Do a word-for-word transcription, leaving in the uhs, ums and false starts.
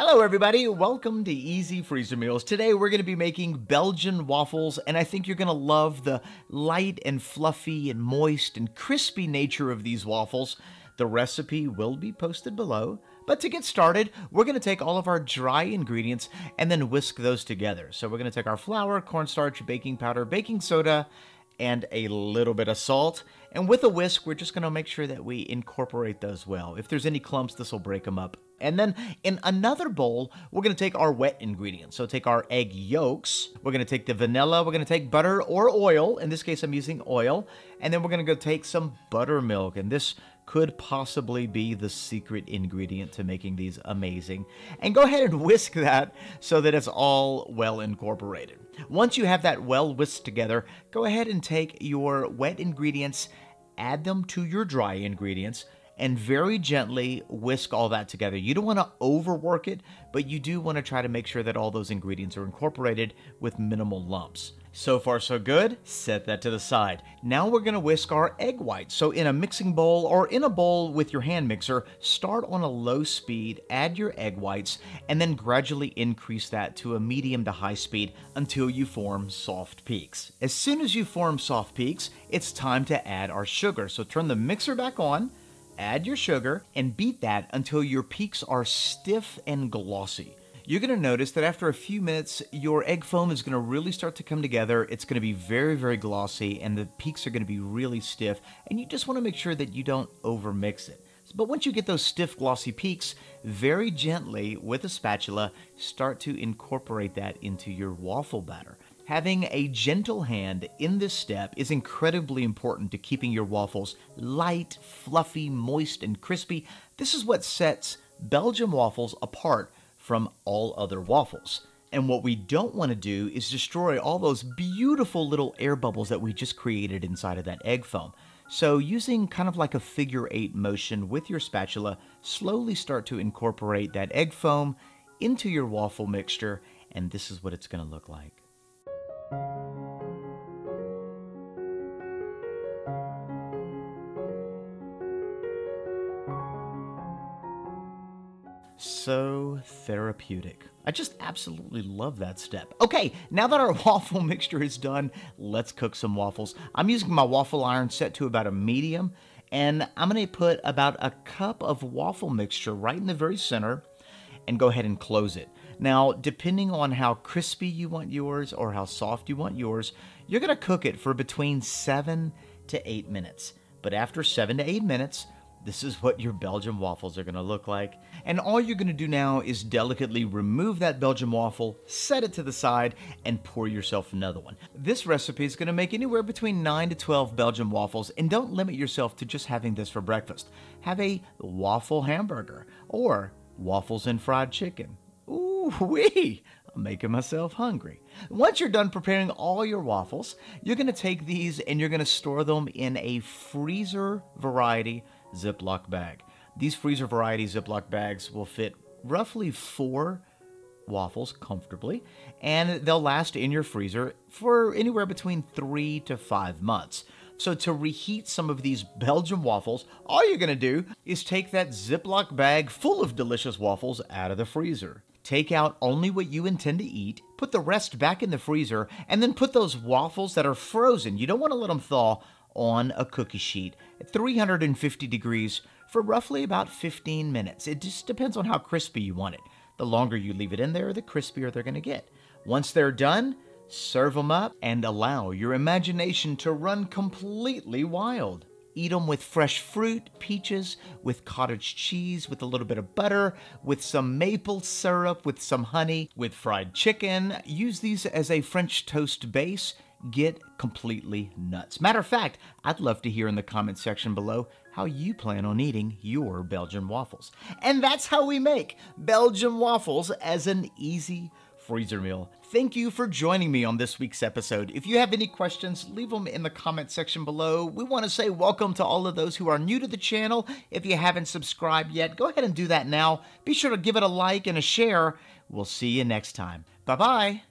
Hello everybody, welcome to Easy Freezer Meals. Today we're going to be making Belgian waffles, and I think you're going to love the light and fluffy and moist and crispy nature of these waffles. The recipe will be posted below, but to get started, we're going to take all of our dry ingredients and then whisk those together. So we're going to take our flour, cornstarch, baking powder, baking soda, and a little bit of salt. And with a whisk, we're just gonna make sure that we incorporate those well. If there's any clumps, this will break them up. And then in another bowl, we're gonna take our wet ingredients. So take our egg yolks, we're gonna take the vanilla, we're gonna take butter or oil. In this case, I'm using oil. And then we're gonna go take some buttermilk, and this could possibly be the secret ingredient to making these amazing. And go ahead and whisk that so that it's all well incorporated. Once you have that well whisked together, go ahead and take your wet ingredients, add them to your dry ingredients, and very gently whisk all that together. You don't want to overwork it, but you do want to try to make sure that all those ingredients are incorporated with minimal lumps. So far so good, set that to the side. Now we're gonna whisk our egg whites. So in a mixing bowl or in a bowl with your hand mixer, start on a low speed, add your egg whites, and then gradually increase that to a medium to high speed until you form soft peaks. As soon as you form soft peaks, it's time to add our sugar. So turn the mixer back on, add your sugar, and beat that until your peaks are stiff and glossy. You're gonna notice that after a few minutes, your egg foam is gonna really start to come together. It's gonna be very, very glossy, and the peaks are gonna be really stiff, and you just wanna make sure that you don't overmix it. But once you get those stiff, glossy peaks, very gently, with a spatula, start to incorporate that into your waffle batter. Having a gentle hand in this step is incredibly important to keeping your waffles light, fluffy, moist, and crispy. This is what sets Belgian waffles apart from all other waffles. And what we don't want to do is destroy all those beautiful little air bubbles that we just created inside of that egg foam. So using kind of like a figure eight motion with your spatula, slowly start to incorporate that egg foam into your waffle mixture, and this is what it's going to look like. So therapeutic. I just absolutely love that step. Okay, now that our waffle mixture is done, let's cook some waffles. I'm using my waffle iron set to about a medium, and I'm gonna put about a cup of waffle mixture right in the very center and go ahead and close it. Now, depending on how crispy you want yours or how soft you want yours, you're gonna cook it for between seven to eight minutes. But after seven to eight minutes, this is what your Belgian waffles are gonna look like. And all you're gonna do now is delicately remove that Belgian waffle, set it to the side, and pour yourself another one. This recipe is gonna make anywhere between nine to twelve Belgian waffles, and don't limit yourself to just having this for breakfast. Have a waffle hamburger or waffles and fried chicken. Ooh-wee! I'm making myself hungry. Once you're done preparing all your waffles, you're gonna take these and you're gonna store them in a freezer variety Ziploc bag. These freezer variety Ziploc bags will fit roughly four waffles comfortably, and they'll last in your freezer for anywhere between three to five months. So to reheat some of these Belgian waffles, all you're gonna do is take that Ziploc bag full of delicious waffles out of the freezer. Take out only what you intend to eat, put the rest back in the freezer, and then put those waffles that are frozen, you don't wanna let them thaw, on a cookie sheet at three hundred fifty degrees for roughly about fifteen minutes. It just depends on how crispy you want it. The longer you leave it in there, the crispier they're gonna get. Once they're done, serve them up and allow your imagination to run completely wild. Eat them with fresh fruit, peaches, with cottage cheese, with a little bit of butter, with some maple syrup, with some honey, with fried chicken. Use these as a French toast base. Get completely nuts. Matter of fact, I'd love to hear in the comment section below how you plan on eating your Belgian waffles. And that's how we make Belgian waffles as an easy freezer meal. Thank you for joining me on this week's episode. If you have any questions, leave them in the comment section below. We want to say welcome to all of those who are new to the channel. If you haven't subscribed yet, go ahead and do that now. Be sure to give it a like and a share. We'll see you next time. Bye-bye.